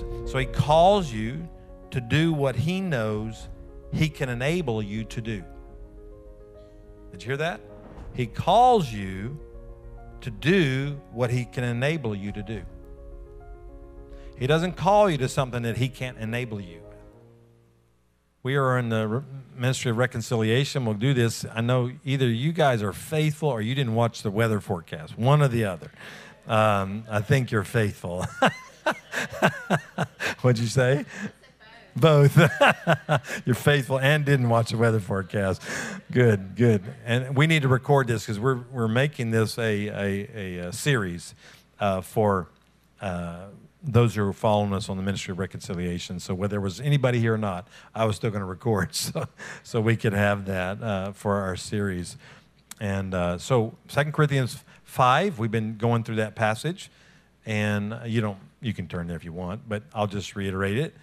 talents. So he calls you to do what he knows he can enable you to do. Did you hear that? He calls you to do what he can enable you to do. He doesn't call you to something that he can't enable you. We are in the ministry of reconciliation. We'll do this. I know either you guys are faithful or you didn't watch the weather forecast, one or the other. I think you're faithful. What'd you say? Both. You're faithful and didn't watch the weather forecast. Good, good. And we need to record this because we're making this a series for those who are following us on the Ministry of Reconciliation. So whether there was anybody here or not, I was still going to record so we could have that for our series. And so 2 Corinthians 5, we've been going through that passage. And you can turn there if you want, but I'll just reiterate it.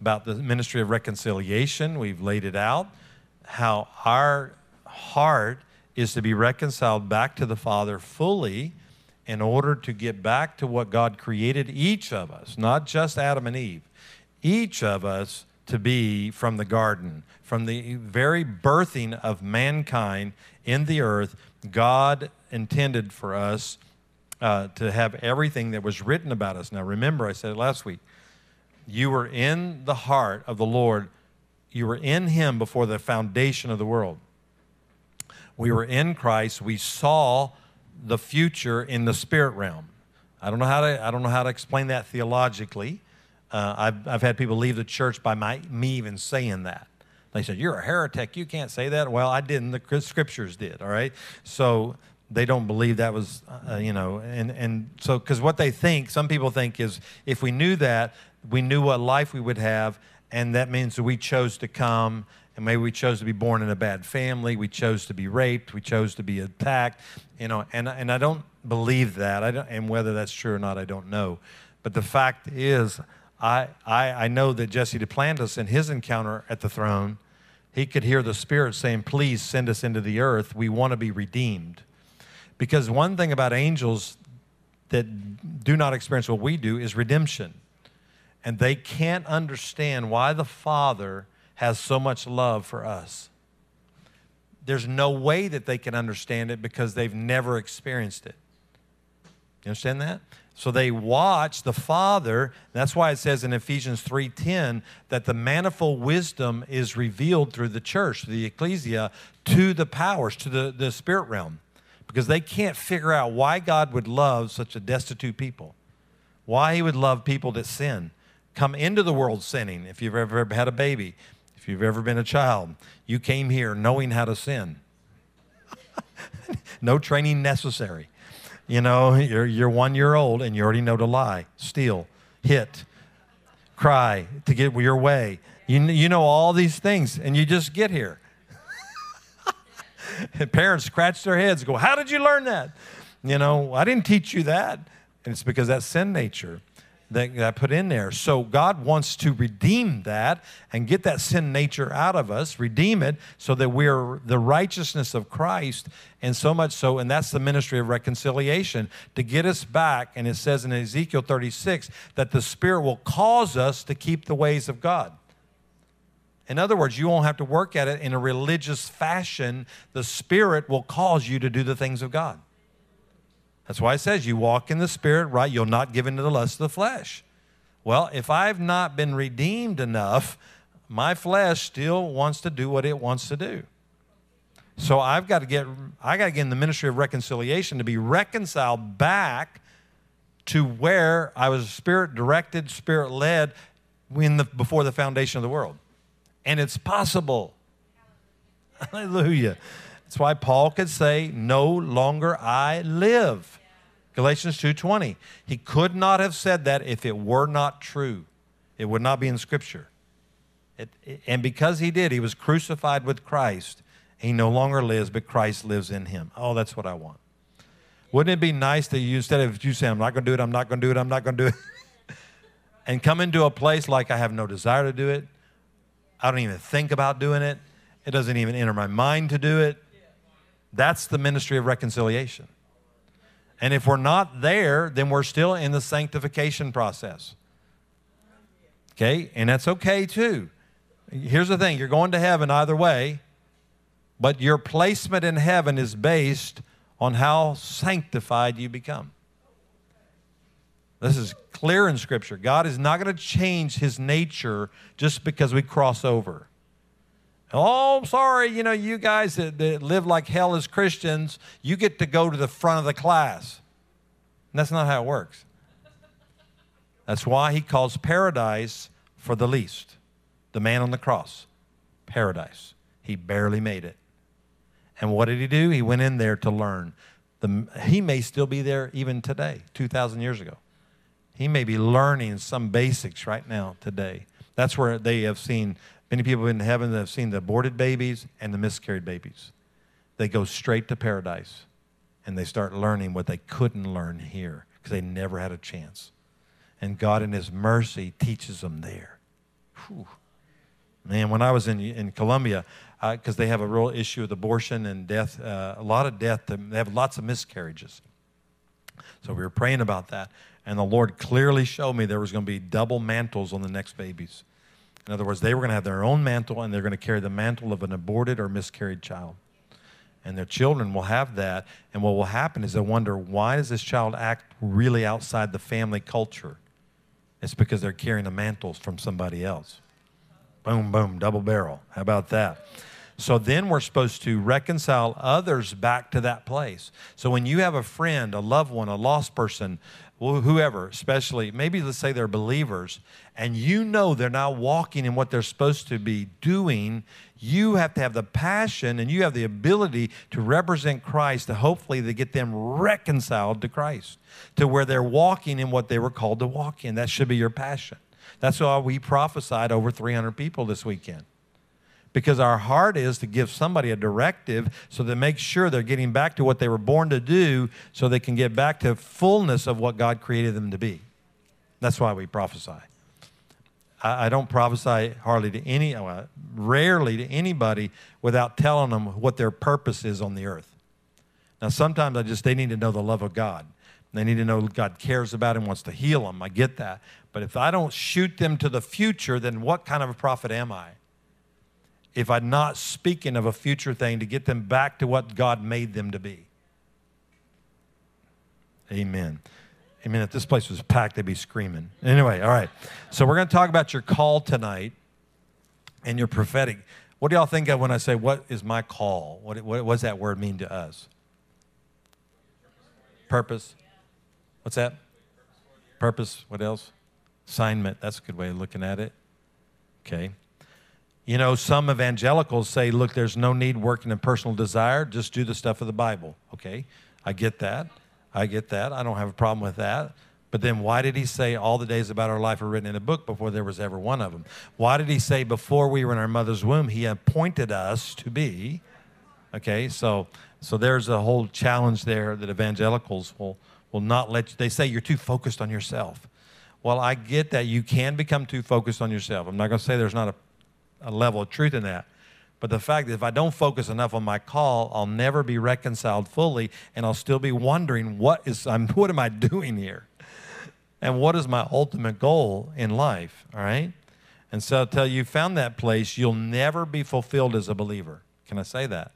About the ministry of reconciliation, we've laid it out, how our heart is to be reconciled back to the Father fully in order to get back to what God created each of us, not just Adam and Eve, each of us to be from the garden, from the very birthing of mankind in the earth. God intended for us to have everything that was written about us. Now, remember, I said it last week, you were in the heart of the Lord. You were in him before the foundation of the world. We were in Christ. We saw the future in the spirit realm. I don't know how to explain that theologically. I've had people leave the church by me even saying that. They said, "You're a heretic. You can't say that." Well, I didn't. The scriptures did. All right. So they don't believe that was, and so because what they think, some people think, is if we knew that, we knew what life we would have, and that means that we chose to come, and maybe we chose to be born in a bad family, we chose to be raped, we chose to be attacked, and I don't believe that. And whether that's true or not, I don't know. But the fact is, I know that Jesse DePlantis, in his encounter at the throne, he could hear the Spirit saying, "Please send us into the earth. We want to be redeemed." Because one thing about angels that do not experience what we do is redemption. And they can't understand why the Father has so much love for us. There's no way that they can understand it because they've never experienced it. You understand that? So they watch the Father. That's why it says in Ephesians 3:10 that the manifold wisdom is revealed through the church, the ecclesia, to the powers, to the spirit realm. Because they can't figure out why God would love such a destitute people, why he would love people that sin, come into the world sinning. If you've ever had a baby, if you've ever been a child, you came here knowing how to sin. No training necessary. You're 1 year old and you already know to lie, steal, hit, cry, to get your way. You know all these things and you just get here. And parents scratch their heads and go, "How did you learn that?" I didn't teach you that. And it's because that sin nature that I put in there. So God wants to redeem that and get that sin nature out of us, redeem it so that we're the righteousness of Christ, and so much so, and that's the ministry of reconciliation, to get us back. And it says in Ezekiel 36 that the Spirit will cause us to keep the ways of God. In other words, you won't have to work at it in a religious fashion. The Spirit will cause you to do the things of God. That's why it says you walk in the Spirit, right? You'll not give into the lust of the flesh. Well, if I've not been redeemed enough, my flesh still wants to do what it wants to do. So I got to get in the ministry of reconciliation to be reconciled back to where I was Spirit-directed, Spirit-led before the foundation of the world. And it's possible. Hallelujah. That's why Paul could say, "No longer I live." Galatians 2:20. He could not have said that if it were not true. It would not be in Scripture. And because he did, he was crucified with Christ. He no longer lives, but Christ lives in him. Oh, that's what I want. Wouldn't it be nice that instead of you saying, "I'm not going to do it, I'm not going to do it, I'm not going to do it," and come into a place like, "I have no desire to do it. I don't even think about doing it. It doesn't even enter my mind to do it." That's the ministry of reconciliation. And if we're not there, then we're still in the sanctification process. Okay? And that's okay too. Here's the thing. You're going to heaven either way, but your placement in heaven is based on how sanctified you become. This is clear in Scripture. God is not going to change His nature just because we cross over. Oh, I'm sorry, you know, you guys that live like hell as Christians, you get to go to the front of the class. And that's not how it works. That's why He calls paradise for the least. The man on the cross, paradise. He barely made it. And what did He do? He went in there to learn. He may still be there even today, 2,000 years ago. He may be learning some basics right now today. That's where they have seen, many people in heaven that have seen the aborted babies and the miscarried babies. They go straight to paradise, and they start learning what they couldn't learn here because they never had a chance. And God in His mercy teaches them there. Whew. Man, when I was in Colombia, because they have a real issue with abortion and death, a lot of death. They have lots of miscarriages. So we were praying about that, and the Lord clearly showed me there was going to be double mantles on the next babies. In other words, they were going to have their own mantle, and they're going to carry the mantle of an aborted or miscarried child. And their children will have that, and what will happen is they'll wonder, why does this child act really outside the family culture? It's because they're carrying the mantles from somebody else. Boom, boom, double barrel. How about that? So then we're supposed to reconcile others back to that place. So when you have a friend, a loved one, a lost person, whoever, especially, maybe let's say they're believers, and you know they're not walking in what they're supposed to be doing, you have to have the passion and you have the ability to represent Christ to hopefully to get them reconciled to Christ, to where they're walking in what they were called to walk in. That should be your passion. That's why we prophesied over 300 people this weekend. Because our heart is to give somebody a directive so they make sure they're getting back to what they were born to do so they can get back to fullness of what God created them to be. That's why we prophesy. I don't prophesy rarely to anybody without telling them what their purpose is on the earth. Now, sometimes they need to know the love of God. They need to know God cares about and wants to heal them. I get that. But if I don't shoot them to the future, then what kind of a prophet am I? If I'm not speaking of a future thing to get them back to what God made them to be. Amen. Amen. If this place was packed, they'd be screaming. Anyway, all right. So we're going to talk about your call tonight and your prophetic. What do y'all think of when I say, what is my call? What does that word mean to us? Purpose. What's that? Purpose. What else? Assignment. That's a good way of looking at it. Okay. You know, some evangelicals say, look, there's no need working in personal desire. Just do the stuff of the Bible. Okay. I get that. I get that. I don't have a problem with that. But then why did He say all the days about our life are written in a book before there was ever one of them? Why did He say before we were in our mother's womb, He appointed us to be? Okay. So there's a whole challenge there that evangelicals will not let you. They say you're too focused on yourself. Well, I get that you can become too focused on yourself. I'm not going to say there's not a level of truth in that. But the fact that if I don't focus enough on my call, I'll never be reconciled fully, and I'll still be wondering, what am I doing here? And what is my ultimate goal in life, all right? And so until you found that place, you'll never be fulfilled as a believer. Can I say that?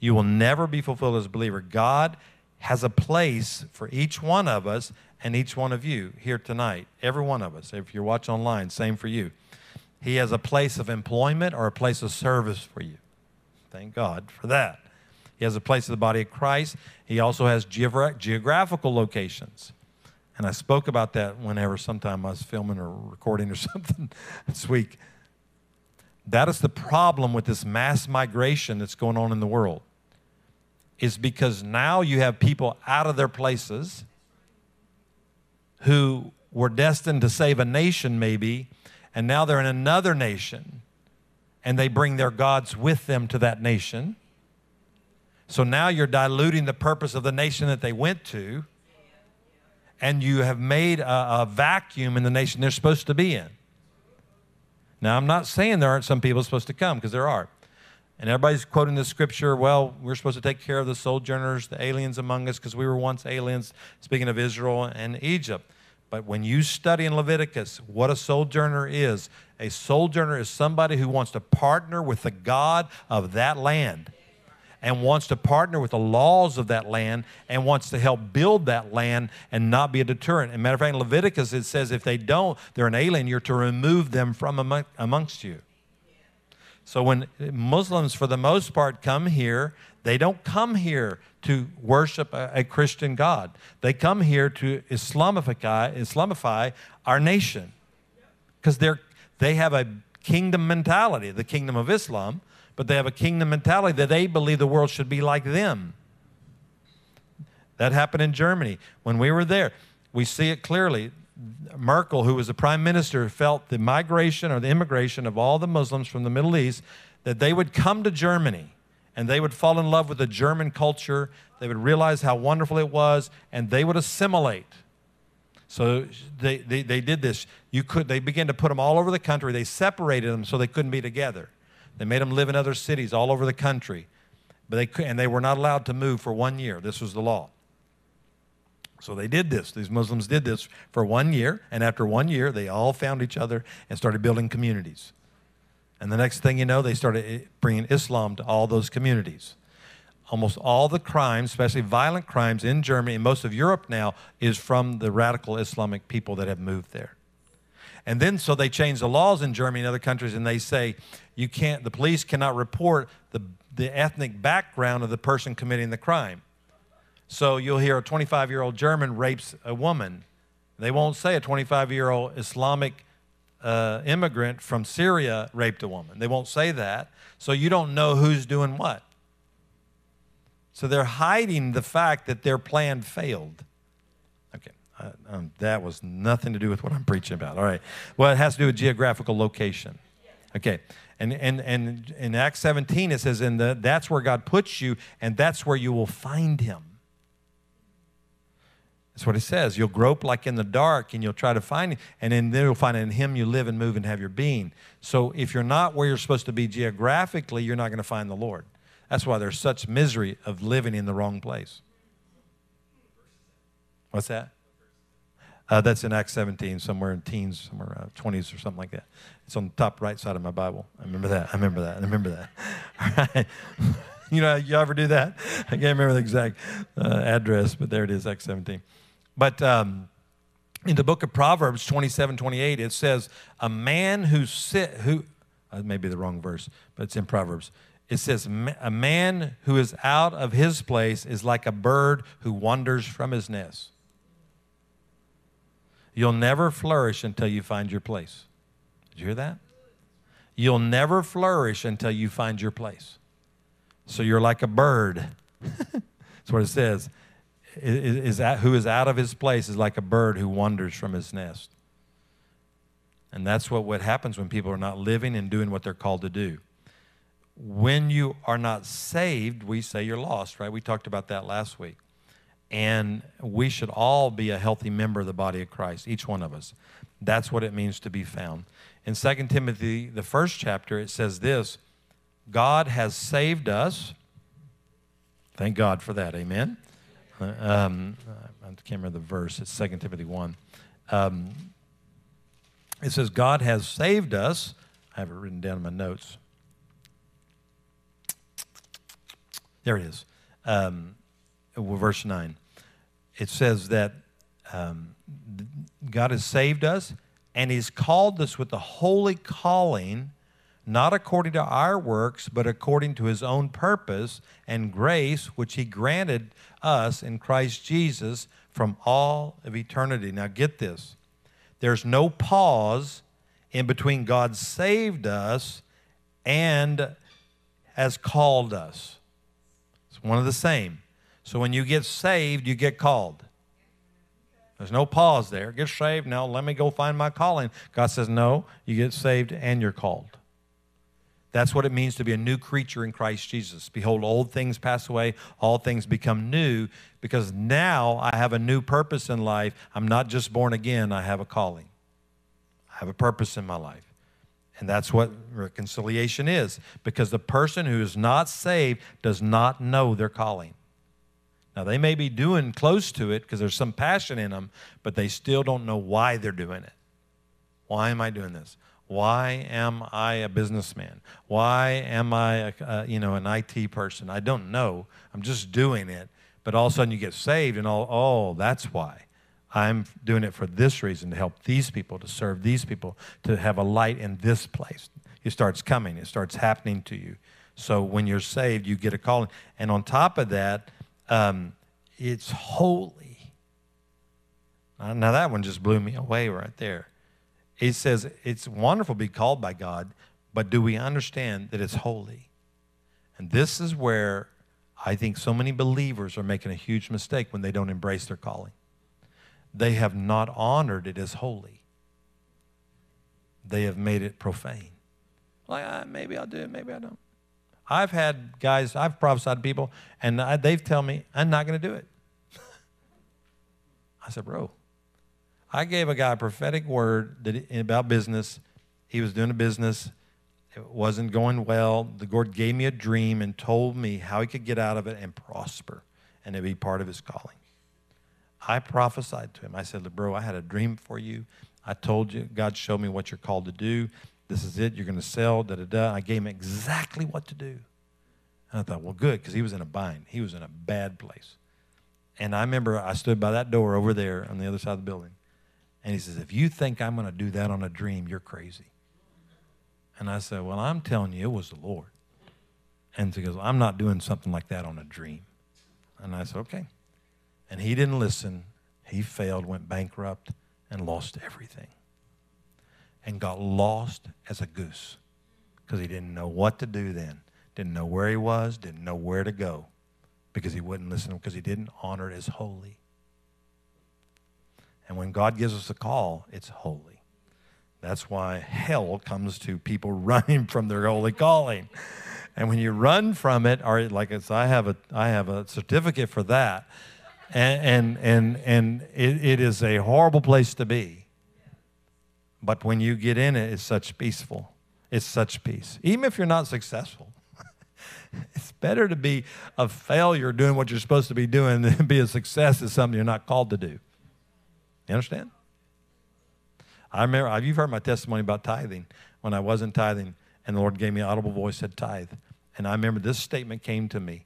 You will never be fulfilled as a believer. God has a place for each one of us and each one of you here tonight, every one of us. If you're watching online, same for you. He has a place of employment or a place of service for you. Thank God for that. He has a place in the body of Christ. He also has geographical locations. And I spoke about that sometime I was filming or recording or something this week. That is the problem with this mass migration that's going on in the world. It's because now you have people out of their places who were destined to save a nation maybe, and now they're in another nation, and they bring their gods with them to that nation. So now you're diluting the purpose of the nation that they went to, and you have made a vacuum in the nation they're supposed to be in. Now, I'm not saying there aren't some people supposed to come, because there are. And everybody's quoting the scripture, well, we're supposed to take care of the sojourners, the aliens among us, because we were once aliens, speaking of Israel and Egypt. But when you study in Leviticus what a sojourner is somebody who wants to partner with the God of that land and wants to partner with the laws of that land and wants to help build that land and not be a deterrent. As a matter of fact, in Leviticus, it says if they don't, they're an alien. You're to remove them from amongst you. So when Muslims, for the most part, come here, they don't come here to worship a Christian God. They come here to Islamify our nation because they have a kingdom mentality, the kingdom of Islam, but they have a kingdom mentality that they believe the world should be like them. That happened in Germany. When we were there, we see it clearly. Merkel, who was the prime minister, felt the migration or the immigration of all the Muslims from the Middle East, that they would come to Germany and they would fall in love with the German culture. They would realize how wonderful it was, and they would assimilate. So they did this. They began to put them all over the country. They separated them so they couldn't be together. They made them live in other cities all over the country, but they were not allowed to move for 1 year. This was the law. So they did this. These Muslims did this for 1 year, and after 1 year, they all found each other and started building communities. And the next thing you know, they started bringing Islam to all those communities. Almost all the crimes, especially violent crimes in Germany and most of Europe now, is from the radical Islamic people that have moved there. And then so they changed the laws in Germany and other countries, and they say the police cannot report the ethnic background of the person committing the crime. So you'll hear a 25-year-old German rapes a woman. They won't say a 25-year-old Islamic immigrant from Syria raped a woman. They won't say that. So you don't know who's doing what. So they're hiding the fact that their plan failed. Okay, that was nothing to do with what I'm preaching about. All right. Well, it has to do with geographical location. Okay, and in Acts 17 it says, that's where God puts you, and that's where you will find him. That's what it says. You'll grope like in the dark, and you'll try to find him, and then you'll find in him you live and move and have your being. So if you're not where you're supposed to be geographically, you're not going to find the Lord. That's why there's such misery of living in the wrong place. What's that? That's in Acts 17, somewhere in teens, somewhere 20s or something like that. It's on the top right side of my Bible. I remember that. All right. You know, you ever do that? I can't remember the exact address, but there it is, Acts 17. But in the book of Proverbs 27:28, it says, a man maybe the wrong verse, but it's in Proverbs. It says, a man who is out of his place is like a bird who wanders from his nest. You'll never flourish until you find your place. Did you hear that? You'll never flourish until you find your place. So you're like a bird. That's what it says. Who is out of his place is like a bird who wanders from his nest. And that's what happens when people are not living and doing what they're called to do. When you are not saved, we say you're lost, right? We talked about that last week. And we should all be a healthy member of the body of Christ, each one of us. That's what it means to be found. In 2 Timothy, the first chapter, it says this, God has saved us. Thank God for that, amen? I can't remember the verse. It's 2 Timothy 1. It says, God has saved us. I have it written down in my notes. There it is. Verse 9. It says that God has saved us, and he's called us with a holy calling, not according to our works, but according to his own purpose and grace, which he granted us in Christ Jesus from all of eternity. Now get this. There's no pause in between God saved us and has called us. It's one of the same. So when you get saved, you get called. There's no pause there. Get saved, now let me go find my calling. God says, no, you get saved and you're called. That's what it means to be a new creature in Christ Jesus. Behold, old things pass away, all things become new, because now I have a new purpose in life. I'm not just born again, I have a calling. I have a purpose in my life. And that's what reconciliation is, because the person who is not saved does not know their calling. Now, they may be doing close to it because there's some passion in them, but they still don't know why they're doing it. Why am I doing this? Why am I a businessman? Why am I, an IT person? I don't know. I'm just doing it. But all of a sudden you get saved and that's why. I'm doing it for this reason, to help these people, to serve these people, to have a light in this place. It starts coming. It starts happening to you. So when you're saved, you get a calling. And on top of that, it's holy. Now, that one just blew me away right there. It says it's wonderful to be called by God, but do we understand that it's holy? And this is where I think so many believers are making a huge mistake when they don't embrace their calling. They have not honored it as holy. They have made it profane. Like, maybe I'll do it, maybe I don't. I've had guys, I've prophesied to people, and they've told me, I'm not going to do it. I said, bro, I gave a guy a prophetic word about business. He was doing a business. It wasn't going well. The Lord gave me a dream and told me how he could get out of it and prosper and to be part of his calling. I prophesied to him. I said, bro, I had a dream for you. I told you, God showed me what you're called to do. This is it. You're going to sell, da-da-da. I gave him exactly what to do. And I thought, well, good, because he was in a bind. He was in a bad place. And I remember I stood by that door over there on the other side of the building. And he says, if you think I'm going to do that on a dream, you're crazy. And I said, well, I'm telling you, it was the Lord. And he goes, I'm not doing something like that on a dream. And I said, okay. And he didn't listen. He failed, went bankrupt, and lost everything. And got lost as a goose because he didn't know what to do then. Didn't know where he was, didn't know where to go because he wouldn't listen, because he didn't honor it as holy. And when God gives us a call, it's holy. That's why hell comes to people running from their holy calling. And when you run from it, or like it's, I have a certificate for that. And it is a horrible place to be. But when you get in it, it's such peaceful. It's such peace. Even if you're not successful, it's better to be a failure doing what you're supposed to be doing than be a success at something you're not called to do. You understand? I remember, you've heard my testimony about tithing. When I wasn't tithing, and the Lord gave me an audible voice, said tithe. And I remember this statement came to me.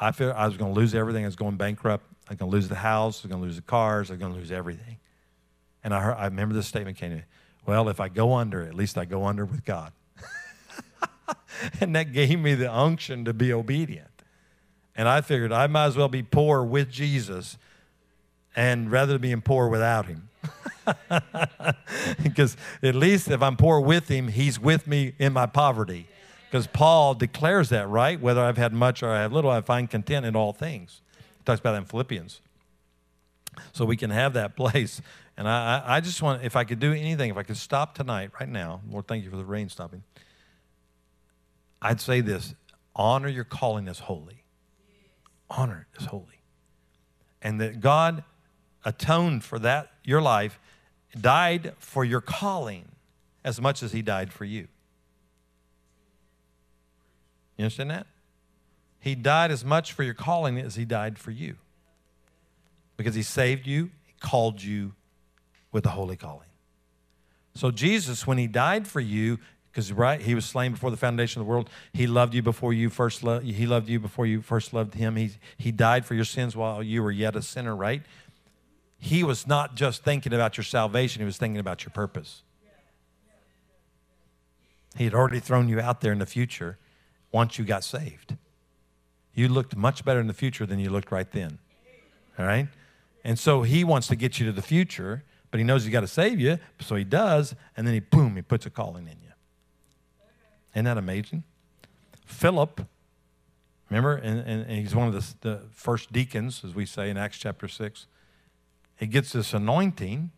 I feel I was going to lose everything. I was going bankrupt. I was going to lose the house. I was going to lose the cars. I was going to lose everything. And I remember this statement came to me. Well, if I go under, at least I go under with God. And that gave me the unction to be obedient. And I figured I might as well be poor with Jesus and rather than being poor without him. Because at least if I'm poor with him, he's with me in my poverty. Because Paul declares that, right? Whether I've had much or I have little, I find content in all things. He talks about that in Philippians. So we can have that place. And I just want, if I could do anything, if I could stop tonight, right now, Lord, thank you for the rain stopping. I'd say this, honor your calling as holy. Honor it as holy. And that God atoned for that, your life, died for your calling as much as he died for you. You understand that? He died as much for your calling as he died for you. Because he saved you, he called you with a holy calling. So Jesus, when he died for you, because right, he was slain before the foundation of the world. He loved you before you first loved. He loved you before you first loved him. He died for your sins while you were yet a sinner, right? He was not just thinking about your salvation. He was thinking about your purpose. He had already thrown you out there in the future. Once you got saved, you looked much better in the future than you looked right then. All right? And so he wants to get you to the future, but he knows he's got to save you, so he does, and then he puts a calling in you. Isn't that amazing? Philip, remember, and he's one of the first deacons, as we say in Acts chapter 6. He gets this anointing,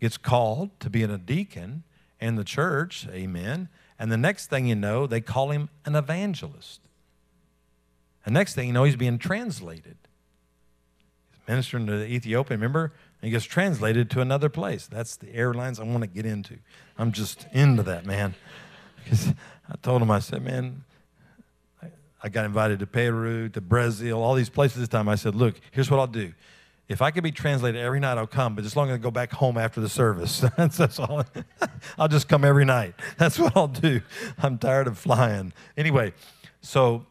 gets called to be a deacon in the church, amen. And the next thing you know, they call him an evangelist. The next thing you know, he's being translated. He's ministering to the Ethiopian, remember? And he gets translated to another place. That's the airlines I want to get into. I'm just into that, man. Because I told him, I said, man, I got invited to Peru, to Brazil, all these places this time. I said, look, here's what I'll do. If I could be translated every night, I'll come, but as long as I go back home after the service. That's all. I'll just come every night. That's what I'll do. I'm tired of flying. Anyway, so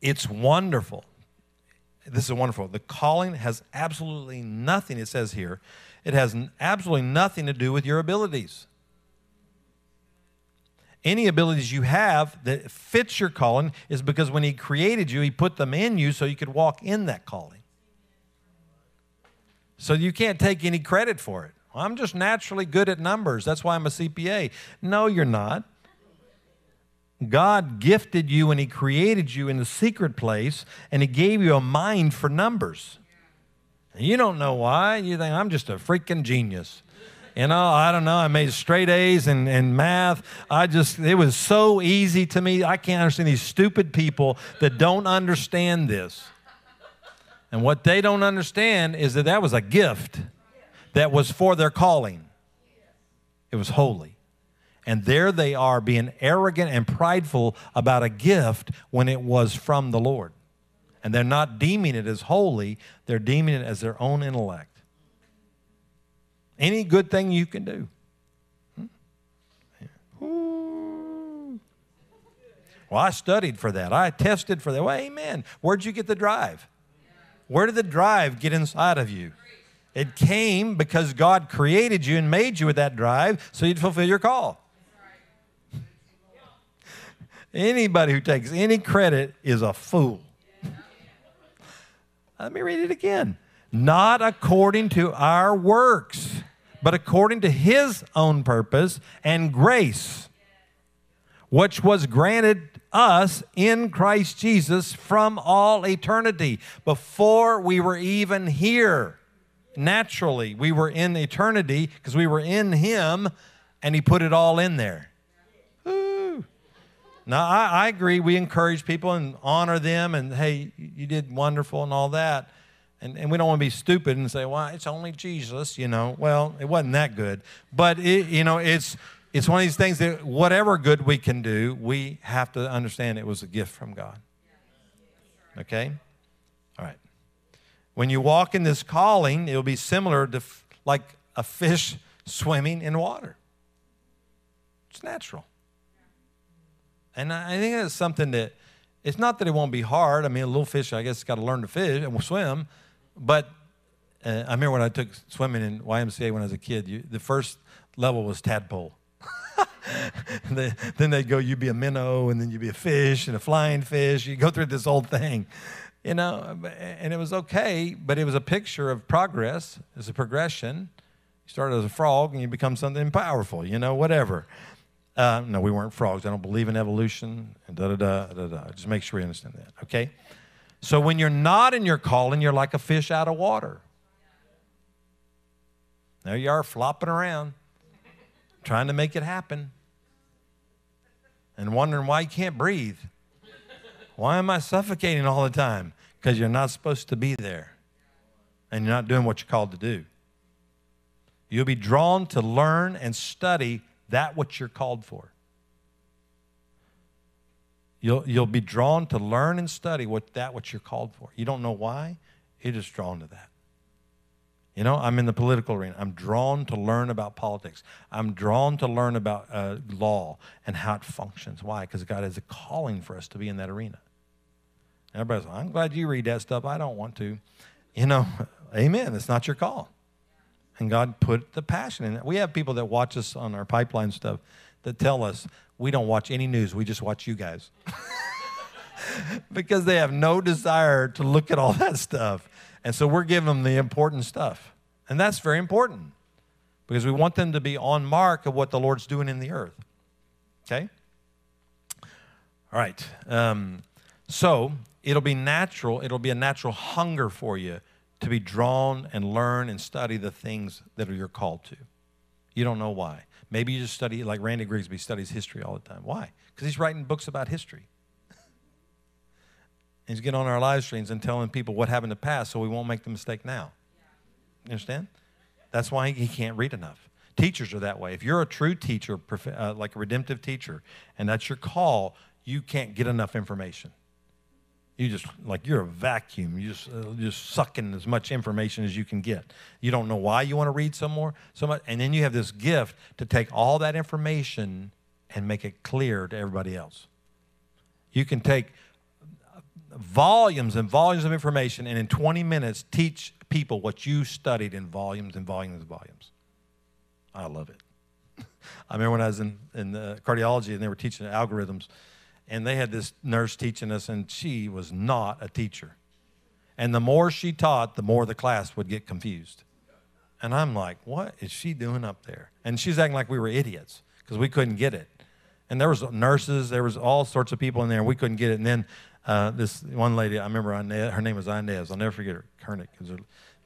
it's wonderful. This is wonderful. The calling has absolutely nothing, it says here, it has absolutely nothing to do with your abilities. Any abilities you have that fits your calling is because when he created you, he put them in you so you could walk in that calling. So you can't take any credit for it. Well, I'm just naturally good at numbers. That's why I'm a CPA. No, you're not. God gifted you and he created you in the secret place, and he gave you a mind for numbers. And you don't know why. You think, I'm just a freaking genius. You know, I don't know. I made straight A's in math. It was so easy to me. I can't understand these stupid people that don't understand this. And what they don't understand is that that was a gift that was for their calling. It was holy. And there they are being arrogant and prideful about a gift when it was from the Lord. And they're not deeming it as holy. They're deeming it as their own intellect. Any good thing you can do. Well, I studied for that. I tested for that. Well, amen. Where'd you get the drive? Where did the drive get inside of you? It came because God created you and made you with that drive so you'd fulfill your call. Anybody who takes any credit is a fool. Let me read it again. Not according to our works, but according to his own purpose and grace, which was granted us in Christ Jesus from all eternity. Before we were even here, naturally, we were in eternity because we were in him, and he put it all in there. Ooh. Now, I agree. We encourage people and honor them, and, hey, you did wonderful and all that. And we don't want to be stupid and say, well, it's only Jesus, you know. Well, it wasn't that good. But, you know, it's one of these things that whatever good we can do, we have to understand it was a gift from God. Okay? All right. When you walk in this calling, it'll be similar to like a fish swimming in water. It's natural. And I think that's something that, it's not that it won't be hard. I mean, a little fish, I guess, has got to learn to fish and swim. But I remember when I took swimming in YMCA when I was a kid, the first level was tadpole. Then they'd go, you'd be a minnow, and then you'd be a fish and a flying fish. You go through this whole thing, you know, and it was okay, but it was a picture of progress. It's a progression. You started as a frog, and you become something powerful, you know, whatever. No, we weren't frogs. I don't believe in evolution. Just make sure we understand that, okay? So when you're not in your calling, you're like a fish out of water. There you are flopping around, trying to make it happen, and wondering why you can't breathe. Why am I suffocating all the time? Because you're not supposed to be there, and you're not doing what you're called to do. You'll be drawn to learn and study that what you're called for. You'll be drawn to learn and study what you're called for. You don't know why. You're just drawn to that. You know, I'm in the political arena. I'm drawn to learn about politics. I'm drawn to learn about law and how it functions. Why? Because God has a calling for us to be in that arena. And everybody's like, I'm glad you read that stuff. I don't want to. You know, amen. It's not your call. And God put the passion in it. We have people that watch us on our pipeline stuff that tell us, we don't watch any news. We just watch you guys. Because they have no desire to look at all that stuff. And so we're giving them the important stuff. And that's very important because we want them to be on mark of what the Lord's doing in the earth. Okay? All right. So it'll be natural. It'll be a natural hunger for you to be drawn and learn and study the things that you're called to. You don't know why. Maybe you just study, like Randy Grigsby studies history all the time. Why? Because he's writing books about history. And he's getting on our live streams and telling people what happened in the past so we won't make the mistake now. You understand? That's why he can't read enough. Teachers are that way. If you're a true teacher, like a redemptive teacher, and that's your call, you can't get enough information. You just, like, you're a vacuum. You just sucking as much information as you can get. You don't know why you want to read some more, so much. And then you have this gift to take all that information and make it clear to everybody else. You can take volumes and volumes of information and in 20 minutes teach people what you studied in volumes and volumes and volumes. I love it. I remember when I was in cardiology and they were teaching algorithms, and they had this nurse teaching us, and she was not a teacher. And the more she taught, the more the class would get confused. And I'm like, what is she doing up there? And she's acting like we were idiots because we couldn't get it. And there was nurses, there was all sorts of people in there, and we couldn't get it. And then this one lady, I remember her name was Inez. I'll never forget her, Kernick. Do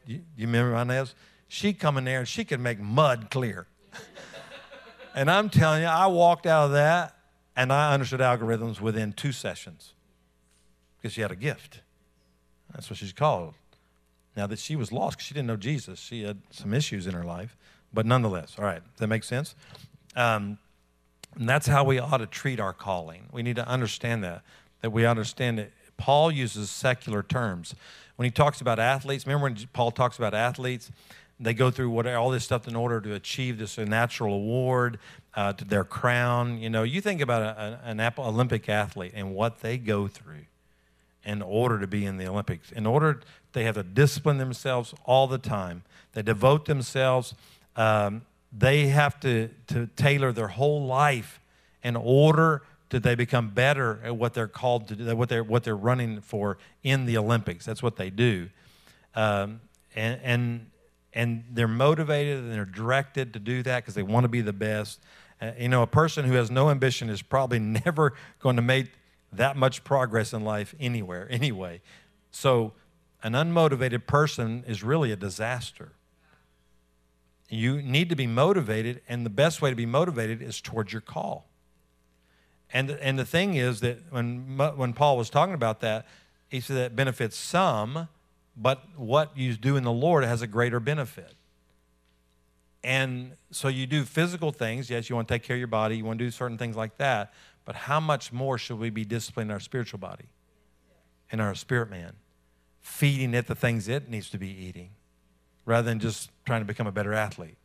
you remember Inez? She come in there, and she could make mud clear. And I'm telling you, I walked out of that, and I understood algorithms within 2 sessions because she had a gift. That's what she's called. Now that she was lost because she didn't know Jesus. She had some issues in her life, but nonetheless, all right, does that make sense? And that's how we ought to treat our calling. We need to understand that we understand it. Paul uses secular terms. When he talks about athletes, remember when Paul talks about athletes, they go through all this stuff in order to achieve this natural award, to their crown. You know, you think about an Olympic athlete and what they go through in order to be in the Olympics. They have to discipline themselves all the time. They devote themselves. They have to tailor their whole life in order that they become better at what they're called to do, what they're running for in the Olympics. That's what they do. And they're motivated and they're directed to do that because they want to be the best. You know, a person who has no ambition is probably never going to make that much progress in life anywhere, anyway. So an unmotivated person is really a disaster. You need to be motivated, and the best way to be motivated is towards your call. And the thing is that when Paul was talking about that, he said that benefits some, but what you do in the Lord has a greater benefit. And so you do physical things. Yes, you want to take care of your body. You want to do certain things like that. But how much more should we be disciplining our spiritual body and our spirit man, feeding it the things it needs to be eating rather than just trying to become a better athlete?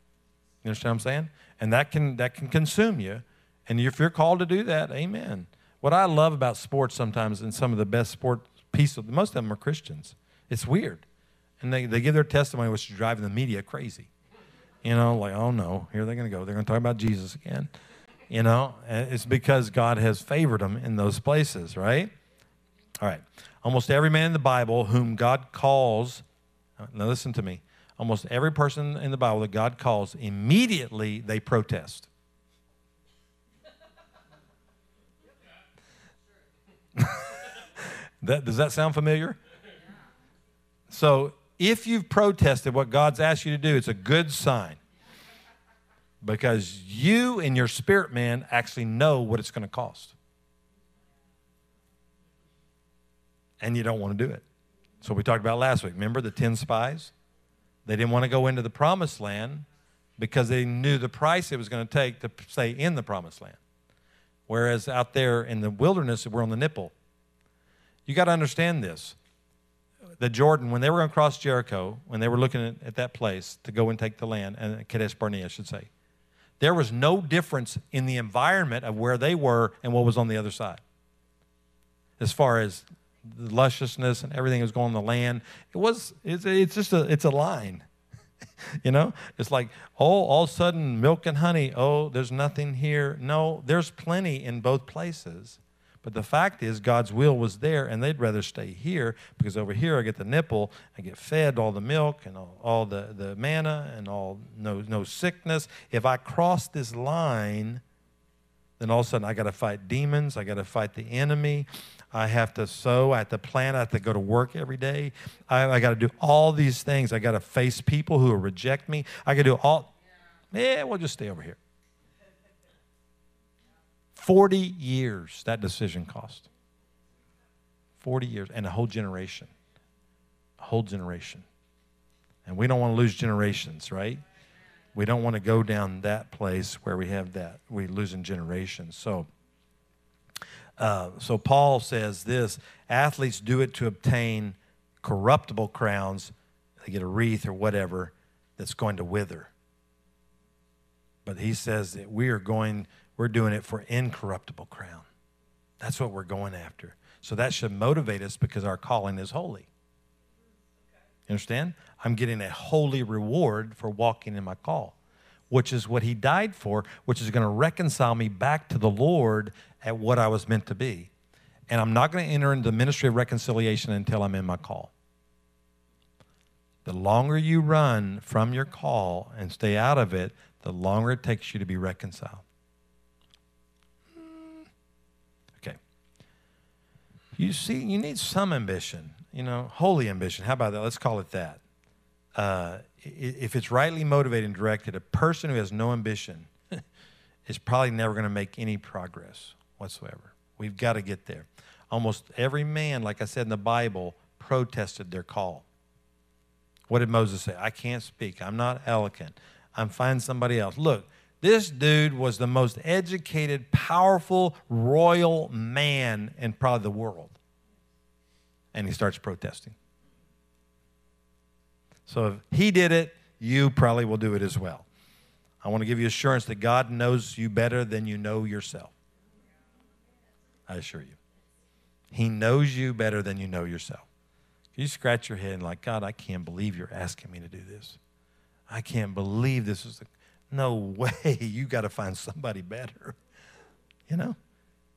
You understand what I'm saying? And that can consume you. And if you're called to do that, amen. What I love about sports sometimes, and some of the best sport pieces, most of them are Christians. It's weird. And they give their testimony, which is driving the media crazy. You know, like, oh, no, here they're going to go. They're going to talk about Jesus again. You know, it's because God has favored them in those places, right? All right. Almost every man in the Bible whom God calls, now listen to me, almost every person in the Bible that God calls, immediately they protest. Does that sound familiar? So if you've protested what God's asked you to do, it's a good sign because you and your spirit man actually know what it's going to cost. And you don't want to do it. So we talked about last week. Remember the 10 spies? They didn't want to go into the promised land because they knew the price it was going to take to stay in the promised land. Whereas out there in the wilderness, we're on the nipple. You got to understand this. The Jordan, when they were going to cross Jericho, when they were looking at that place to go and take the land, and Kadesh Barnea, I should say, there was no difference in the environment of where they were and what was on the other side. As far as the lusciousness and everything that was going on the land, it's just a line. You know, it's like, oh, all of a sudden, milk and honey. Oh, there's nothing here. No, there's plenty in both places. But the fact is God's will was there, and they'd rather stay here because over here I get the nipple, I get fed all the milk and all the manna and all no sickness. If I cross this line, then all of a sudden I got to fight demons. I got to fight the enemy. I have to sow. I have to plant. I have to go to work every day. I got to do all these things. I got to face people who will reject me. I got to do all. Yeah, we'll just stay over here. 40 years that decision cost. 40 years and a whole generation. A whole generation. And we don't want to lose generations, right? We don't want to go down that place where we have that. We're losing generations. So So Paul says this, athletes do it to obtain corruptible crowns. They get a wreath or whatever that's going to wither. But he says that we're doing it for incorruptible crown. That's what we're going after. So that should motivate us because our calling is holy. You understand? I'm getting a holy reward for walking in my call, which is what he died for, which is going to reconcile me back to the Lord at what I was meant to be. And I'm not going to enter into the ministry of reconciliation until I'm in my call. The longer you run from your call and stay out of it, the longer it takes you to be reconciled. Okay. You see, you need some ambition, you know, holy ambition. How about that? Let's call it that. If it's rightly motivated and directed, a person who has no ambition is probably never going to make any progress whatsoever. We've got to get there. Almost every man, like I said in the Bible, protested their call. What did Moses say? I can't speak. I'm not eloquent. I'm finding somebody else. Look, this dude was the most educated, powerful, royal man in probably the world. And he starts protesting. So if he did it, you probably will do it as well. I want to give you assurance that God knows you better than you know yourself. I assure you. He knows you better than you know yourself. You scratch your head and like, God, I can't believe you're asking me to do this. I can't believe this is no way. You got to find somebody better. You know,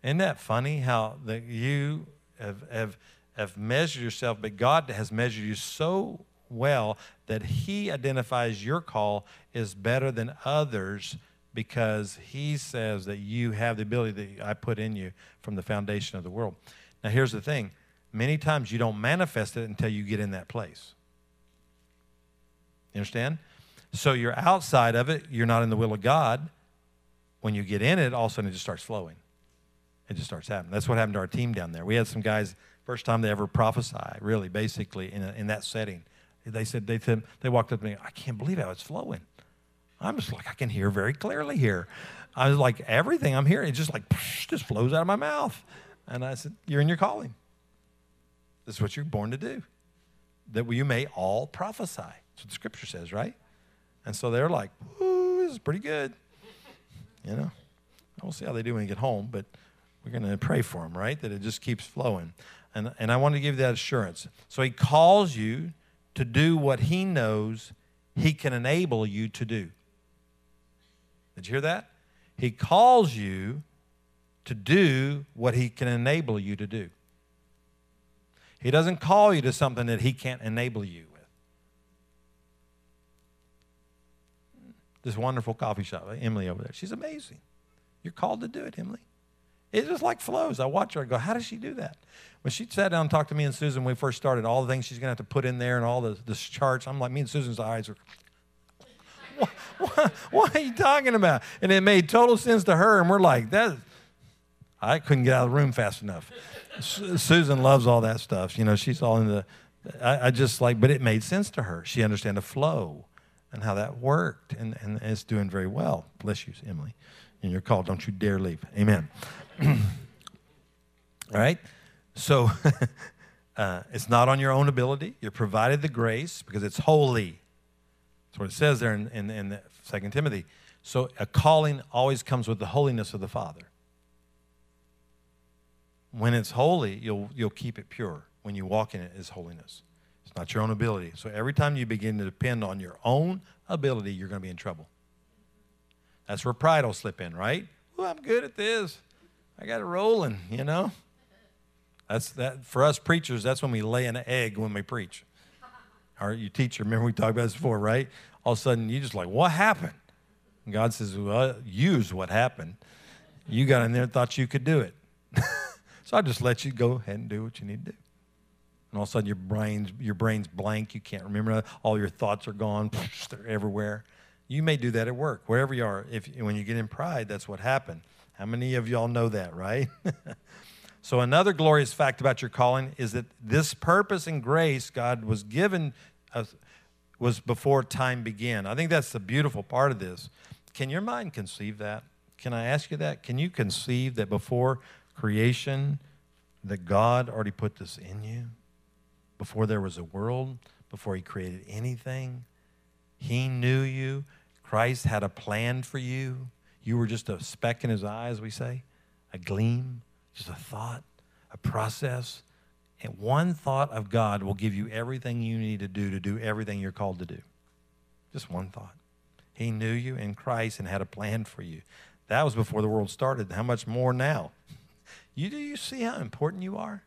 isn't that funny how that you have measured yourself, but God has measured you so well that he identifies your call is better than others because he says that you have the ability that I put in you from the foundation of the world. Now, here's the thing. Many times you don't manifest it until you get in that place. You understand? So you're outside of it. You're not in the will of God. When you get in it, all of a sudden it just starts flowing. It just starts happening. That's what happened to our team down there. We had some guys, first time they ever prophesy, really, basically, in that setting. They walked up to me, I can't believe how it's flowing. I'm just like, I can hear very clearly here. I was like, everything I'm hearing, it just like, just flows out of my mouth. And I said, you're in your calling. This is what you're born to do, that you may all prophesy. That's what the Scripture says, right? And so they're like, ooh, this is pretty good. You know, we'll see how they do when they get home, but we're going to pray for them, right, that it just keeps flowing. And I want to give you that assurance. So he calls you to do what he knows he can enable you to do. Did you hear that? He calls you to do what he can enable you to do. He doesn't call you to something that he can't enable you with. This wonderful coffee shop, Emily over there, she's amazing. You're called to do it, Emily. It just like flows. I watch her and go, how does she do that? When she sat down and talked to me and Susan when we first started, all the things she's going to have to put in there and all the charts, I'm like, me and Susan's eyes are, what are you talking about? And it made total sense to her, and we're like, I couldn't get out of the room fast enough. Susan loves all that stuff. You know, she's all in the, I just like, but it made sense to her. She understood the flow and how that worked, and it's doing very well. Bless you, Emily. And you're called, don't you dare leave. Amen. All right? So it's not on your own ability. You're provided the grace because it's holy. That's what it says there in 2 Timothy. So a calling always comes with the holiness of the Father. When it's holy, you'll keep it pure. When you walk in it, it's holiness. It's not your own ability. So every time you begin to depend on your own ability, you're going to be in trouble. That's where pride will slip in, right? Oh, I'm good at this. I got it rolling, you know. That's that for us preachers. That's when we lay an egg when we preach. Or you teacher, remember we talked about this before, right? All of a sudden, you just like, what happened? And God says, well, use what happened. You got in there and thought you could do it. So I just let you go ahead and do what you need to do. And all of a sudden, your brain's blank. You can't remember. All your thoughts are gone. They're everywhere. You may do that at work, wherever you are. When you get in pride, that's what happened. How many of y'all know that, right? So another glorious fact about your calling is that this purpose and grace God was given us was before time began. I think that's the beautiful part of this. Can your mind conceive that? Can I ask you that? Can you conceive that before creation, that God already put this in you. Before there was a world, before he created anything, he knew you. Christ had a plan for you. You were just a speck in his eye, as we say, a gleam, just a thought, a process. And one thought of God will give you everything you need to do everything you're called to do. Just one thought. He knew you in Christ and had a plan for you. That was before the world started. How much more now? Do you see how important you are?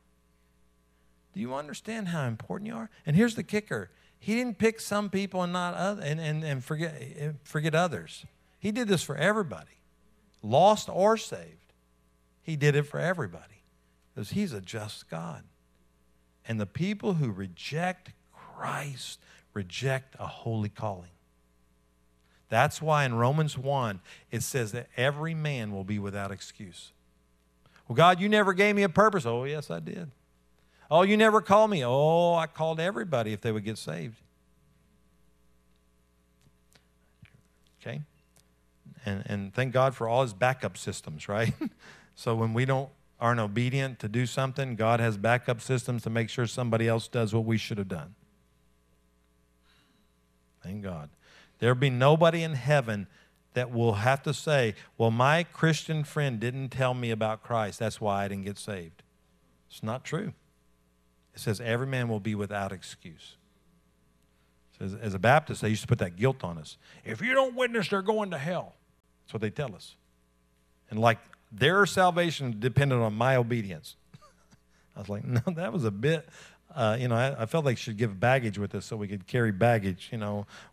Do you understand how important you are? And here's the kicker. He didn't pick some people and not other, and forget others. He did this for everybody, lost or saved. He did it for everybody because he's a just God. And the people who reject Christ reject a holy calling. That's why in Romans 1, it says that every man will be without excuse. Well, God, you never gave me a purpose. Oh, yes, I did. Oh, you never called me. Oh, I called everybody if they would get saved. Okay? And thank God for all his backup systems, right? So when we aren't obedient to do something, God has backup systems to make sure somebody else does what we should have done. Thank God. There'll be nobody in heaven that will have to say, well, my Christian friend didn't tell me about Christ. That's why I didn't get saved. It's not true. It says every man will be without excuse. It says, as a Baptist, they used to put that guilt on us. If you don't witness, they're going to hell. That's what they tell us. And like their salvation depended on my obedience. I was like, no, that was a bit... I felt like I should give baggage with us so we could carry baggage,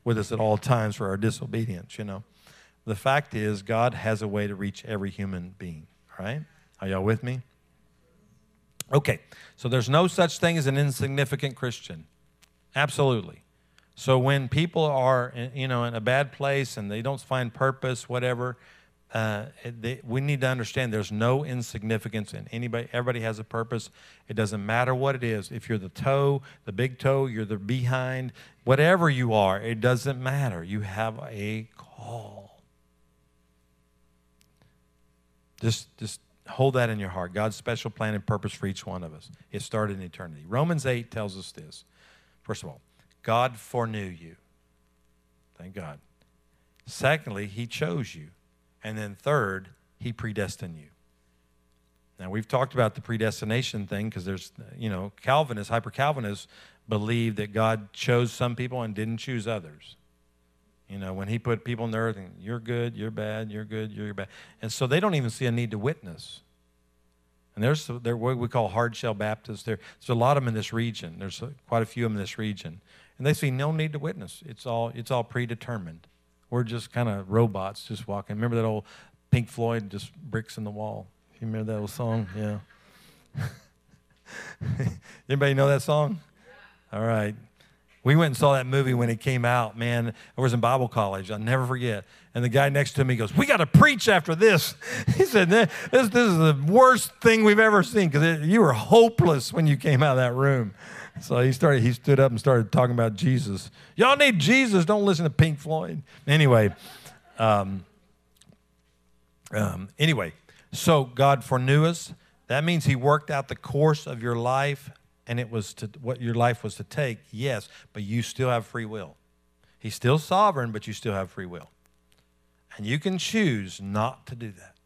with us at all times for our disobedience, The fact is God has a way to reach every human being, all right? Are y'all with me? Okay, so there's no such thing as an insignificant Christian. Absolutely. So when people are, in a bad place and they don't find purpose, whatever, we need to understand there's no insignificance in anybody. Everybody has a purpose. It doesn't matter what it is. If you're the toe, the big toe, you're the behind, whatever you are, it doesn't matter. You have a call. Just hold that in your heart. God's special plan and purpose for each one of us. It started in eternity. Romans 8 tells us this. First of all, God foreknew you. Thank God. Secondly, he chose you. And then third, he predestined you. Now, we've talked about the predestination thing because there's, Calvinists, hyper-Calvinists believe that God chose some people and didn't choose others. When he put people on the earth, and you're good, you're bad, you're good, you're bad. And so they don't even see a need to witness. And they're what we call hard-shell Baptists. There's a lot of them in this region. There's quite a few of them in this region. And they see no need to witness. It's all predetermined. We're just kind of robots just walking. Remember that old Pink Floyd, just bricks in the wall? You remember that old song? Yeah. Anybody know that song? All right. We went and saw that movie when it came out, man. I was in Bible college. I'll never forget. And the guy next to me goes, we got to preach after this. He said, this is the worst thing we've ever seen because you were hopeless when you came out of that room. So he stood up and started talking about Jesus. Y'all need Jesus. Don't listen to Pink Floyd. Anyway, so God foreknew us. That means he worked out the course of your life and it was to what your life was to take, yes, but you still have free will. He's still sovereign, but you still have free will. And you can choose not to do that,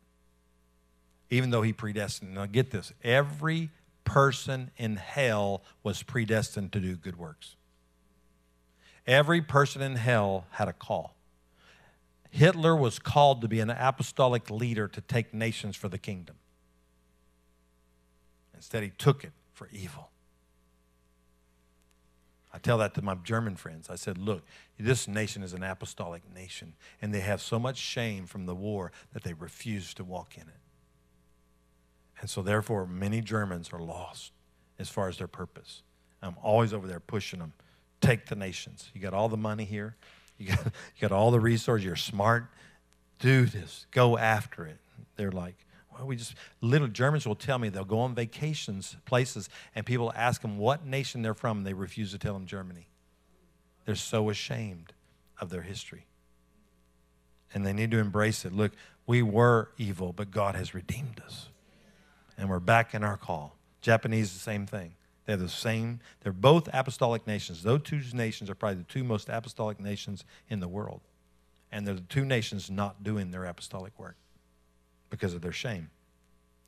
even though he predestined. Now get this, every person in hell was predestined to do good works. Every person in hell had a call. Hitler was called to be an apostolic leader to take nations for the kingdom. Instead, he took it for evil. I tell that to my German friends. I said, look, this nation is an apostolic nation, and they have so much shame from the war that they refuse to walk in it. And so, therefore, many Germans are lost as far as their purpose. I'm always over there pushing them. Take the nations. You got all the money here. You got all the resources. You're smart. Do this. Go after it. They're like, well, little Germans will tell me they'll go on vacations, places, and people ask them what nation they're from, and they refuse to tell them Germany. They're so ashamed of their history. And they need to embrace it. Look, we were evil, but God has redeemed us. and we're back in our call. Japanese, the same thing. They're the same. They're both apostolic nations. Those two nations are probably the two most apostolic nations in the world. And they're the two nations not doing their apostolic work because of their shame.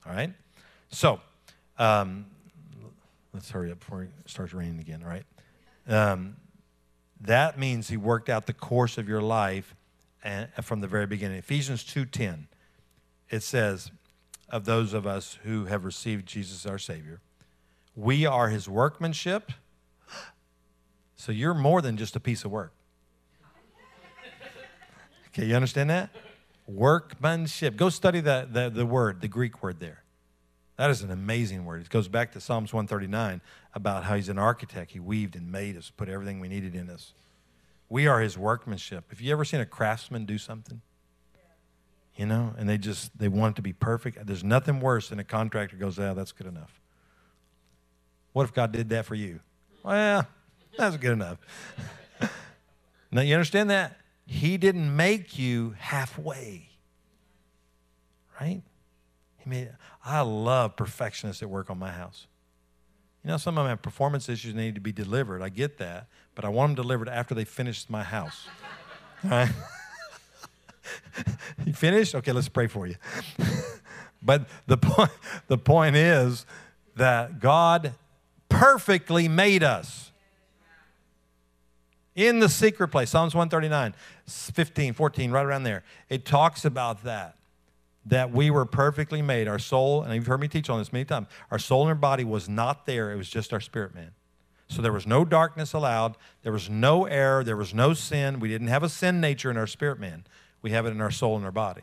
All right? So, let's hurry up before it starts raining again, all right? That means he worked out the course of your life from the very beginning. Ephesians 2:10, it says, of those of us who have received Jesus our Savior, we are his workmanship. So you're more than just a piece of work. Okay, you understand that? Workmanship. Go study the word, the Greek word there. That is an amazing word. It goes back to Psalms 139 about how he's an architect. He weaved and made us, put everything we needed in us. We are his workmanship. Have you ever seen a craftsman do something? You know, and they want it to be perfect. There's nothing worse than a contractor goes, oh, that's good enough. What if God did that for you? Well, that's good enough. Now, you understand that? He didn't make you halfway, right? I mean, I love perfectionists that work on my house. You know, some of them have performance issues that need to be delivered. I get that, but I want them delivered after they finish my house. All right? You finished? Okay, let's pray for you. But the point is that God perfectly made us. In the secret place, Psalms 139, 15, 14, right around there. It talks about that we were perfectly made. Our soul, and you've heard me teach on this many times, our soul and our body was not there. It was just our spirit man. So there was no darkness allowed. There was no error. There was no sin. We didn't have a sin nature in our spirit man. We have it in our soul and our body.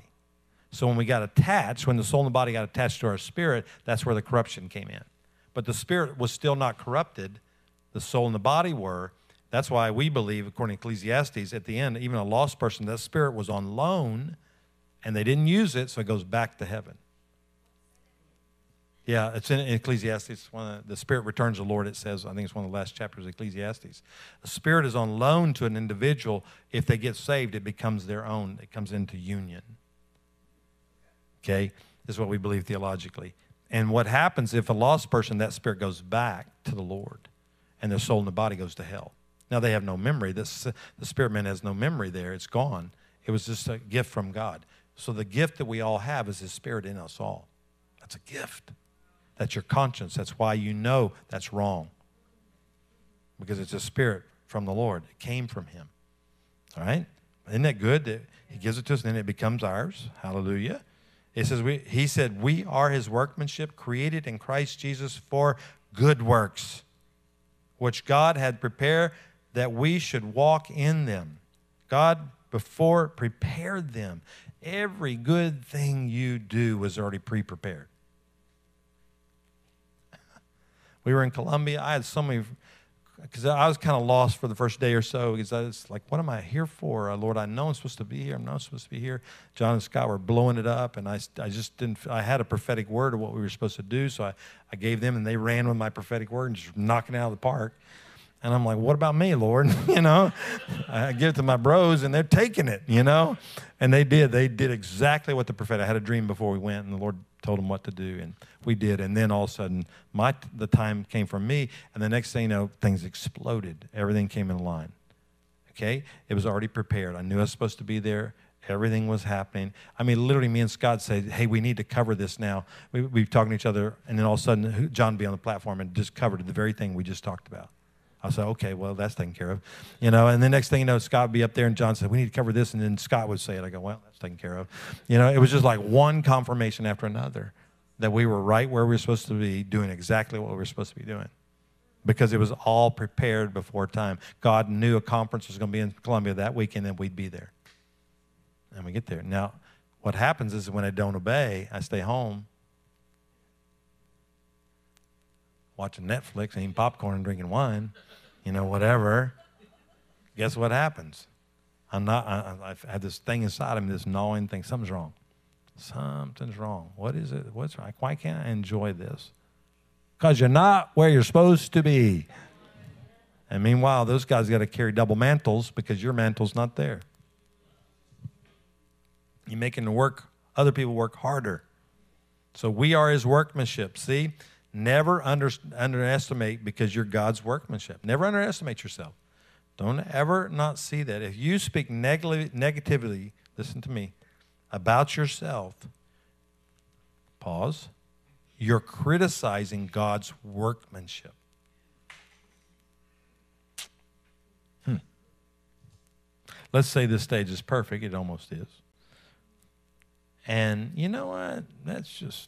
So when we got attached, when the soul and the body got attached to our spirit, that's where the corruption came in. But the spirit was still not corrupted. The soul and the body were. That's why we believe, according to Ecclesiastes, at the end, even a lost person, that spirit was on loan, and they didn't use it, so it goes back to heaven. Yeah, it's in Ecclesiastes. The spirit returns to the Lord, it says. I think it's one of the last chapters of Ecclesiastes. The spirit is on loan to an individual. If they get saved, it becomes their own. It comes into union. Okay? This is what we believe theologically. And what happens if a lost person, that spirit goes back to the Lord, and their soul and the body goes to hell. Now, they have no memory. The spirit man has no memory there. It's gone. It was just a gift from God. So the gift that we all have is his spirit in us all. That's a gift. That's your conscience. That's why you know that's wrong, because it's a spirit from the Lord. It came from him. All right? Isn't that good that he gives it to us and then it becomes ours? Hallelujah. It says he said, we are his workmanship, created in Christ Jesus for good works, which God had prepared that we should walk in them. God before prepared them. Every good thing you do was already pre-prepared. We were in Colombia. I had so many, because I was kind of lost for the first day or so, because I was like, what am I here for? Lord, I know I'm supposed to be here. I'm not supposed to be here. John and Scott were blowing it up, and I just didn't, I had a prophetic word of what we were supposed to do, so I gave them, and they ran with my prophetic word and just knocking it out of the park. And I'm like, what about me, Lord? You know, I give it to my bros, and they're taking it, you know. And they did. They did exactly what the prophetic. I had a dream before we went, and the Lord told them what to do, and we did. And then all of a sudden, the time came from me, and the next thing you know, things exploded. Everything came in line, okay? It was already prepared. I knew I was supposed to be there. Everything was happening. I mean, literally, me and Scott said, hey, we need to cover this now. We've talked to each other, and then all of a sudden, John would be on the platform and just covered the very thing we just talked about. I said, okay, well, that's taken care of. You know, and the next thing you know, Scott would be up there, and John said, we need to cover this. And then Scott would say it. I go, well, that's taken care of. You know, it was just like one confirmation after another that we were right where we were supposed to be, doing exactly what we were supposed to be doing, because it was all prepared before time. God knew a conference was going to be in Colombia that weekend, and we'd be there. And we get there. Now, what happens is when I don't obey, I stay home watching Netflix, eating popcorn, and drinking wine. You know, whatever. Guess what happens? I've had this thing inside of me, this gnawing thing. Something's wrong. Something's wrong. What is it? What's wrong? Why can't I enjoy this? Because you're not where you're supposed to be. And meanwhile, those guys got to carry double mantles because your mantle's not there. You're making other people work harder. So we are his workmanship. See, never underestimate, because you're God's workmanship. Never underestimate yourself. Don't ever not see that. If you speak negatively, listen to me, about yourself, pause, you're criticizing God's workmanship. Let's say this stage is perfect. It almost is. And you know what? That's just,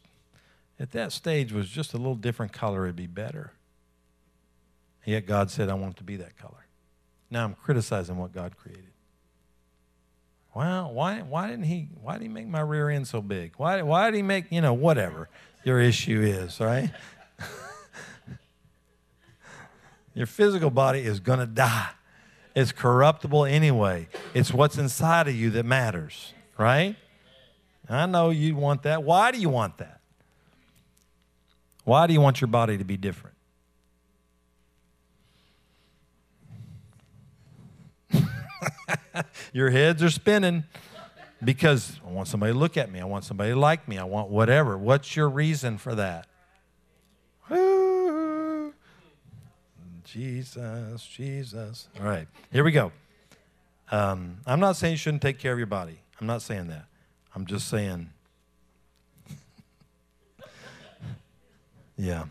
if that stage was just a little different color, it'd be better. And yet God said, I want it to be that color. Now I'm criticizing what God created. Wow, why did he make my rear end so big? Why did he make, you know, whatever your issue is, right? Your physical body is going to die. It's corruptible anyway. It's what's inside of you that matters, right? I know you want that. Why do you want that? Why do you want your body to be different? Your heads are spinning because I want somebody to look at me. I want somebody to like me. I want whatever. What's your reason for that? Jesus, Jesus. All right, here we go. I'm not saying you shouldn't take care of your body. I'm not saying that. I'm just saying, yeah.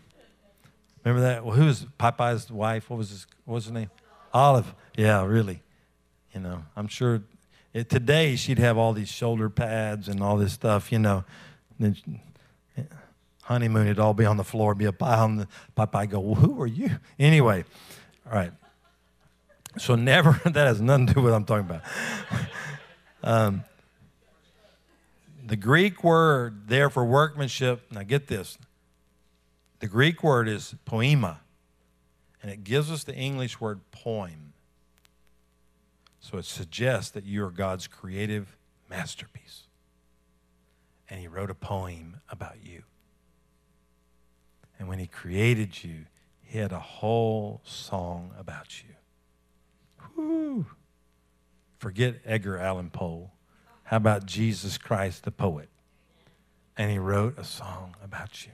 Remember that? Well, who was Popeye's wife? What was her name? Olive. Yeah, really. You know, I'm sure today she'd have all these shoulder pads and all this stuff, you know. And then, yeah. Honeymoon, it'd all be on the floor, be a pie on the Popeye go, well, who are you? Anyway, all right. So never, that has nothing to do with what I'm talking about. The Greek word there for workmanship, now get this. The Greek word is poema, and it gives us the English word poem. So it suggests that you are God's creative masterpiece, and he wrote a poem about you. And when he created you, he had a whole song about you. Woo. Forget Edgar Allan Poe. How about Jesus Christ, the poet? And he wrote a song about you.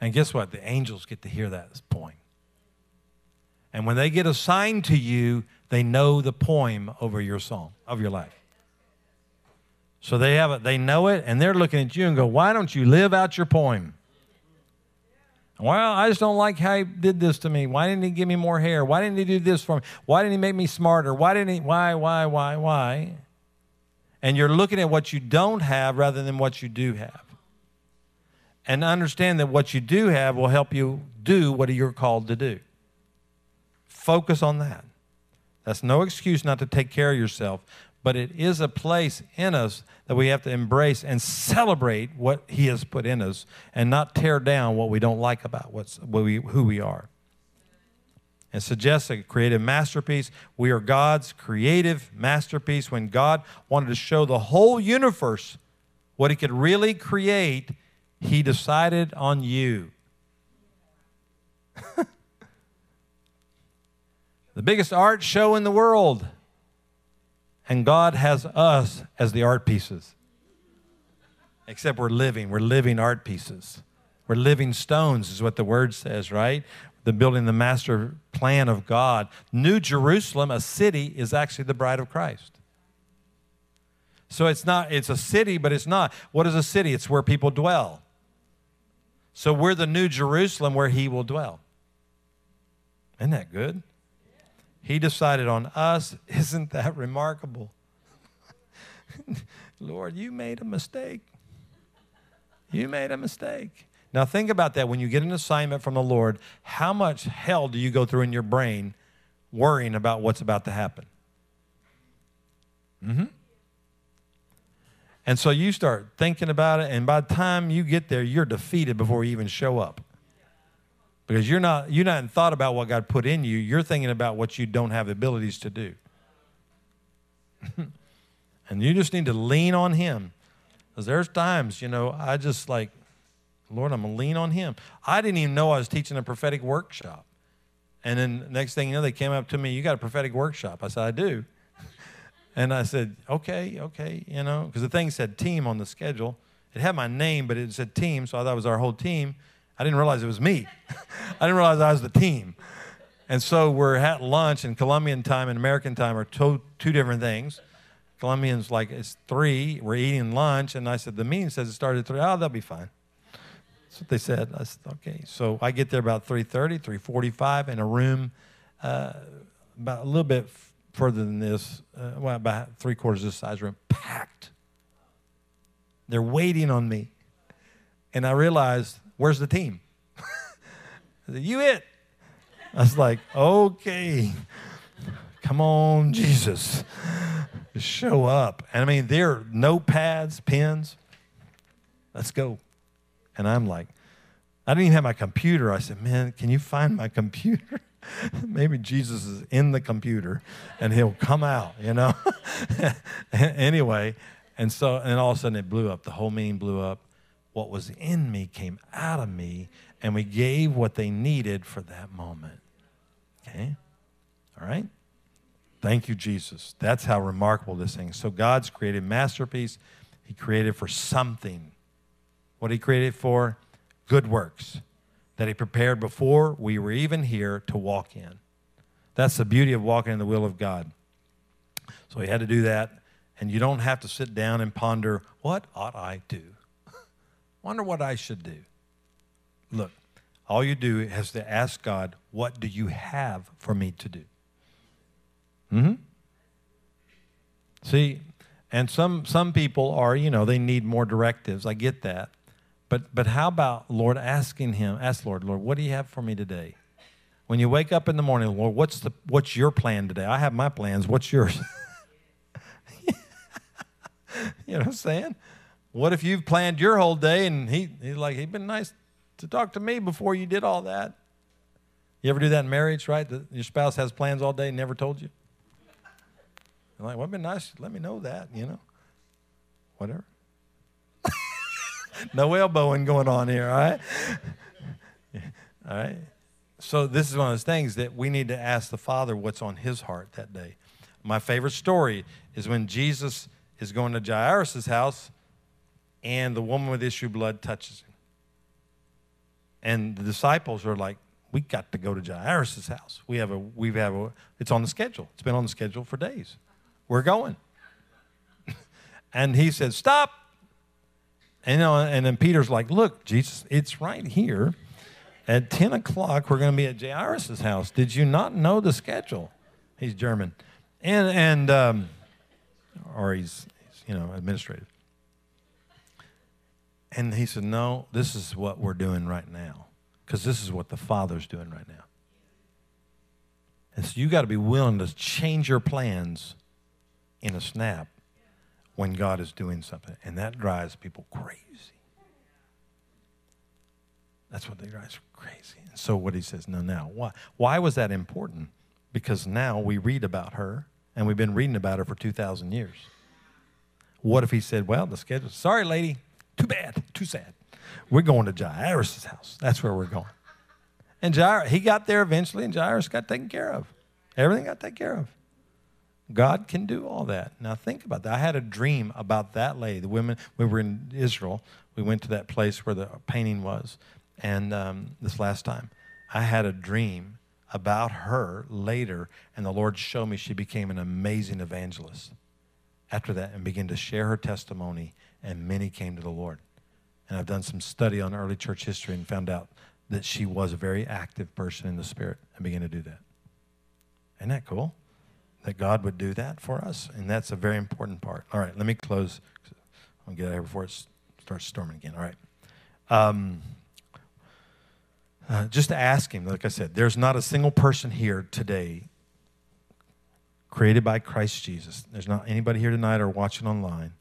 And guess what? The angels get to hear that poem. And when they get assigned to you, they know the poem over your song, of your life. So they have it, they know it, and they're looking at you and go, why don't you live out your poem? Well, I just don't like how he did this to me. Why didn't he give me more hair? Why didn't he do this for me? Why didn't he make me smarter? Why didn't he, why? And you're looking at what you don't have rather than what you do have. And understand that what you do have will help you do what you're called to do. Focus on that. That's no excuse not to take care of yourself, but it is a place in us that we have to embrace and celebrate what he has put in us and not tear down what we don't like about who we are. And suggest a creative masterpiece. We are God's creative masterpiece. When God wanted to show the whole universe what he could really create, he decided on you. The biggest art show in the world. And God has us as the art pieces. Except we're living art pieces. We're living stones is what the word says, right? The building, the master plan of God. New Jerusalem, a city, is actually the bride of Christ. So it's a city, but it's not. What is a city? It's where people dwell. So we're the New Jerusalem where he will dwell. Isn't that good? He decided on us. Isn't that remarkable? Lord, you made a mistake. You made a mistake. Now think about that. When you get an assignment from the Lord, how much hell do you go through in your brain worrying about what's about to happen? Mm-hmm. And so you start thinking about it, and by the time you get there, you're defeated before you even show up. Because you're not in thought about what God put in you. You're thinking about what you don't have abilities to do. And you just need to lean on him. Because there's times, you know, I just like, Lord, I'm going to lean on him. I didn't even know I was teaching a prophetic workshop. And then next thing you know, they came up to me, you got a prophetic workshop? I said, I do. And I said, okay, you know. Because the thing said team on the schedule. It had my name, but it said team, so I thought it was our whole team. I didn't realize it was me. I didn't realize I was the team. And so we're at lunch, and Colombian time and American time are two different things. Colombians, like, it's 3. We're eating lunch, and I said, the meeting says it started at 3. Oh, that'll be fine. That's what they said. I said, okay. So I get there about 3:30, 3:45, in a room about a little bit further than this, well, about 3/4 this size room, packed. They're waiting on me. And I realized, where's the team? I said, you it. I was like, okay, come on, Jesus. Just show up. And I mean, there are notepads, pens. Let's go. And I'm like, I didn't even have my computer. I said, man, can you find my computer? Maybe Jesus is in the computer and he'll come out, you know? Anyway, and so, and all of a sudden it blew up. The whole meeting blew up. What was in me came out of me, and we gave what they needed for that moment. Okay? All right? Thank you, Jesus. That's how remarkable this thing is. So God's created masterpiece. He created for something. What he created for? Good works that he prepared before we were even here to walk in. That's the beauty of walking in the will of God. So he had to do that, and you don't have to sit down and ponder, what ought I do? Wonder what I should do. Look, all you do is to ask God, what do you have for me to do? See, and some people are, you know, they need more directives. I get that. But how about, Lord, asking him, ask Lord, what do you have for me today? When you wake up in the morning, Lord, what's your plan today? I have my plans. What's yours? You know what I'm saying? What if you've planned your whole day and he's like, he'd been nice to talk to me before you did all that. You ever do that in marriage, right? Your spouse has plans all day and never told you. You're like, well, it'd been nice. Let me know that, you know. Whatever. No elbowing going on here, all right? All right? So this is one of those things that we need to ask the Father what's on his heart that day. My favorite story is when Jesus is going to Jairus' house, and the woman with issue of blood touches him. And the disciples are like, we got to go to Jairus' house. It's on the schedule. It's been on the schedule for days. We're going. And he said, stop. And, you know, and then Peter's like, look, Jesus, it's right here. At 10 o'clock, we're going to be at Jairus' house. Did you not know the schedule? He's German. Or he's, you know, administrative. And he said, no, this is what we're doing right now, because this is what the Father's doing right now. And so you got to be willing to change your plans in a snap when God is doing something. And that drives people crazy. That's what drives crazy. And so what he says, no, now, why was that important? Because now we read about her, and we've been reading about her for 2,000 years. What if he said, well, the schedule, sorry, lady. Too bad, too sad. We're going to Jairus' house. That's where we're going. And Jairus, he got there eventually, and Jairus got taken care of. Everything got taken care of. God can do all that. Now think about that. I had a dream about that lady. The women, we were in Israel. We went to that place where the painting was, and this last time. I had a dream about her later, and the Lord showed me she became an amazing evangelist after that and began to share her testimony, and many came to the Lord. And I've done some study on early church history and found out that she was a very active person in the Spirit and began to do that. Isn't that cool? That God would do that for us, and that's a very important part. All right, let me close. I'm going to get out of here before it starts storming again. All right. Just ask him, like I said, there's not a single person here today created by Christ Jesus. There's not anybody here tonight or watching online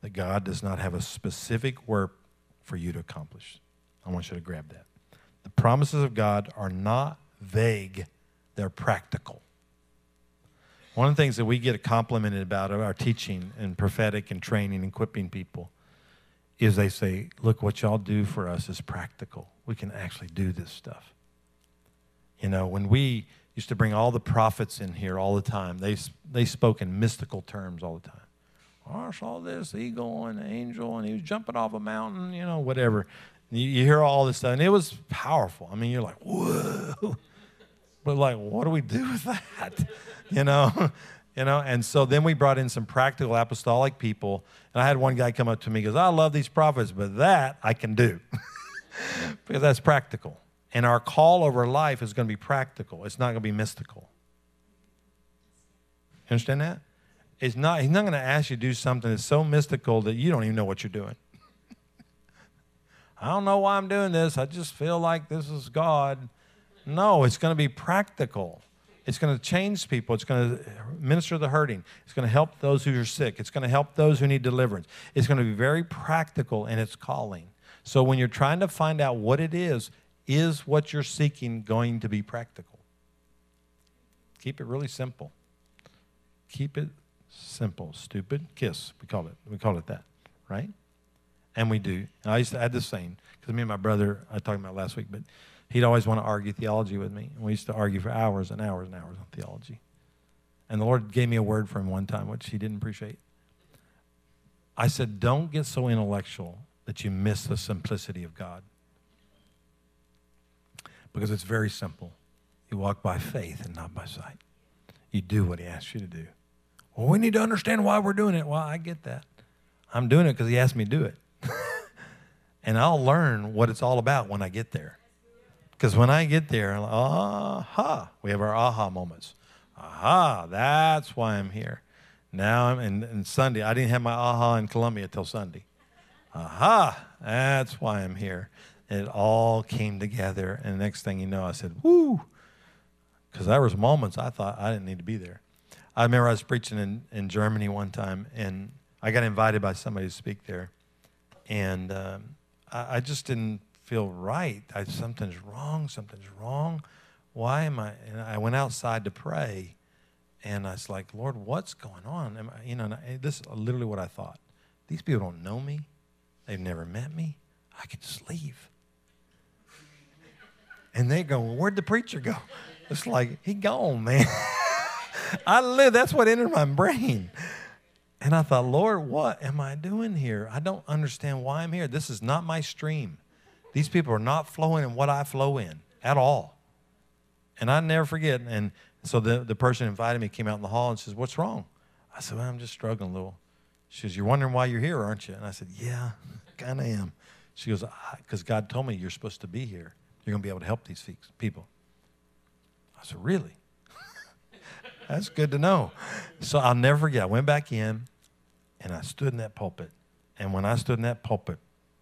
that God does not have a specific work for you to accomplish. I want you to grab that. The promises of God are not vague. They're practical. One of the things that we get complimented about our teaching and prophetic and training and equipping people is they say, look, what y'all do for us is practical. We can actually do this stuff. You know, when we used to bring all the prophets in here all the time, they spoke in mystical terms all the time. I saw this eagle and an angel, and he was jumping off a mountain, you know, whatever. And you hear all this stuff, and it was powerful. I mean, you're like, whoa. But like, what do we do with that? You know, and so then we brought in some practical apostolic people, and I had one guy come up to me, he goes, I love these prophets, but that I can do. Because that's practical. And our call over life is going to be practical. It's not going to be mystical. You understand that? It's not. He's not going to ask you to do something that's so mystical that you don't even know what you're doing. I don't know why I'm doing this. I just feel like this is God. No, it's going to be practical. It's going to change people. It's going to minister the hurting. It's going to help those who are sick. It's going to help those who need deliverance. It's going to be very practical in its calling. So when you're trying to find out what it is what you're seeking going to be practical? Keep it really simple. Keep it simple. Stupid kiss, we call it. We call it that, right? And we do. And I used to add this saying, because me and my brother, I talked about last week, but he'd always want to argue theology with me. And we used to argue for hours and hours and hours on theology. And the Lord gave me a word for him one time, which he didn't appreciate. I said, don't get so intellectual that you miss the simplicity of God. Because it's very simple. You walk by faith and not by sight. You do what he asks you to do. Well, we need to understand why we're doing it. Well, I get that. I'm doing it because he asked me to do it. And I'll learn what it's all about when I get there. Because when I get there, I'm like, aha. We have our aha moments. Aha, that's why I'm here. Now I'm in Sunday. I didn't have my aha in Colombia till Sunday. Aha, that's why I'm here. It all came together, and the next thing you know, I said, woo, because there was moments I thought I didn't need to be there. I remember I was preaching in Germany one time, and I got invited by somebody to speak there, and I just didn't feel right. Something's wrong. Why am I? And I went outside to pray, and I was like, Lord, what's going on? Am I, this is literally what I thought. These people don't know me. They've never met me. I could just leave. And they go, well, where'd the preacher go? It's like, he gone, man. That's what entered my brain. And I thought, Lord, what am I doing here? I don't understand why I'm here. This is not my stream. These people are not flowing in what I flow in at all. And I never forget. And so the person invited me came out in the hall and says, what's wrong? I said, well, I'm just struggling a little. She says, you're wondering why you're here, aren't you? And I said, yeah, kind of am. She goes, because God told me you're supposed to be here. You're going to be able to help these people. I said, really? That's good to know. So I'll never forget. I went back in, and I stood in that pulpit. And when I stood in that pulpit,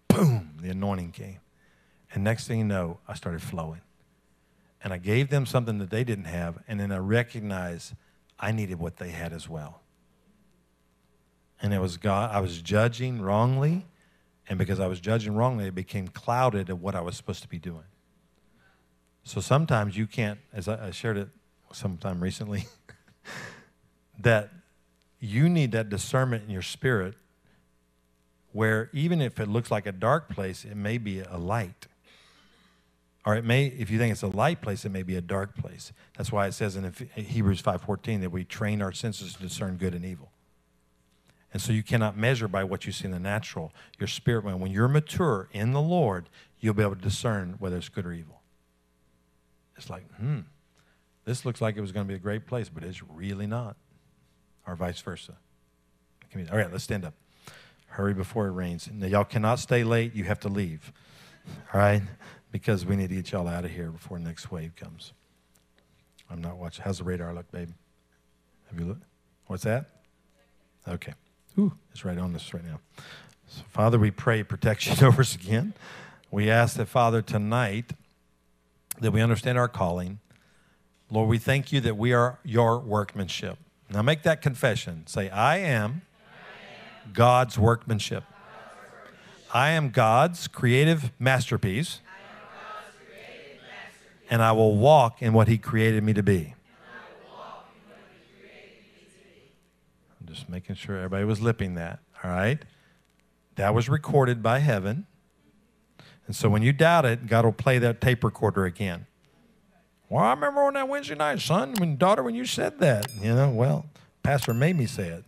boom, the anointing came. And next thing you know, I started flowing. And I gave them something that they didn't have, and then I recognized I needed what they had as well. And it was God. I was judging wrongly. And because I was judging wrongly, it became clouded of what I was supposed to be doing. So sometimes you can't, as I shared it sometime recently, that you need that discernment in your spirit where even if it looks like a dark place, it may be a light. Or it may, if you think it's a light place, it may be a dark place. That's why it says in Hebrews 5:14 that we train our senses to discern good and evil. And so you cannot measure by what you see in the natural. Your spirit, when you're mature in the Lord, you'll be able to discern whether it's good or evil. It's like, this looks like it was going to be a great place, but it's really not, or vice versa. All right, let's stand up. Hurry before it rains. Now, y'all cannot stay late. You have to leave, all right, because we need to get y'all out of here before the next wave comes. I'm not watching. How's the radar look, babe? Have you looked? What's that? Okay. Ooh, it's right on us right now. So, Father, we pray protection over us again. We ask that, Father, tonight that we understand our calling. Lord, we thank you that we are your workmanship. Now make that confession. Say, I am God's workmanship. I am God's creative masterpiece. And I will walk in what he created me to be. Just making sure everybody was lipping that, all right? That was recorded by heaven. And so when you doubt it, God will play that tape recorder again. Well, I remember on that Wednesday night, son, daughter, when you said that. Well, pastor made me say it.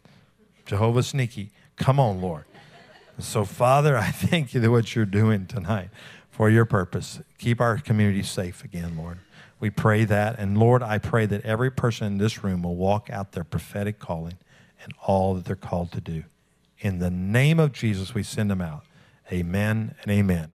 Jehovah Sneaky. Come on, Lord. So, Father, I thank you for what you're doing tonight for your purpose. Keep our community safe again, Lord. We pray that. And, Lord, I pray that every person in this room will walk out their prophetic calling and all that they're called to do. In the name of Jesus, we send them out. Amen and amen.